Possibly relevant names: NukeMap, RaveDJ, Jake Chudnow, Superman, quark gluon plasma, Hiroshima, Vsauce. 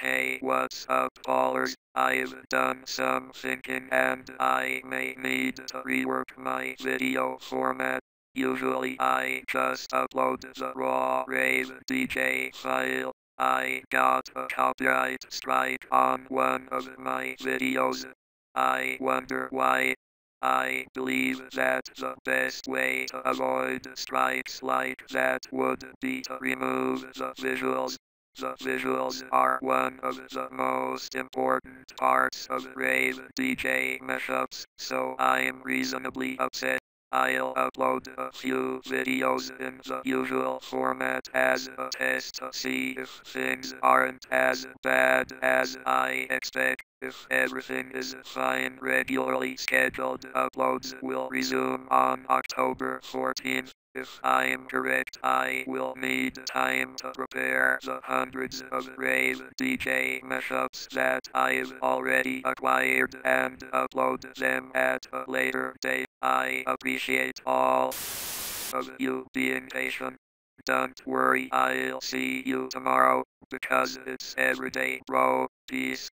Hey, what's up, ballers? I've done some thinking and I may need to rework my video format. Usually I just upload the raw RaveDJ file. I got a copyright strike on one of my videos. I wonder why. I believe that the best way to avoid strikes like that would be to remove the visuals. The visuals are one of the most important parts of rave DJ mashups, so I'm reasonably upset. I'll upload a few videos in the usual format as a test to see if things aren't as bad as I expect. If everything is fine, regularly scheduled uploads will resume on October 14th. If I'm correct, I will need time to prepare the hundreds of rave DJ mashups that I've already acquired and upload them at a later date. I appreciate all of you being patient. Don't worry, I'll see you tomorrow, because it's everyday, bro. Peace.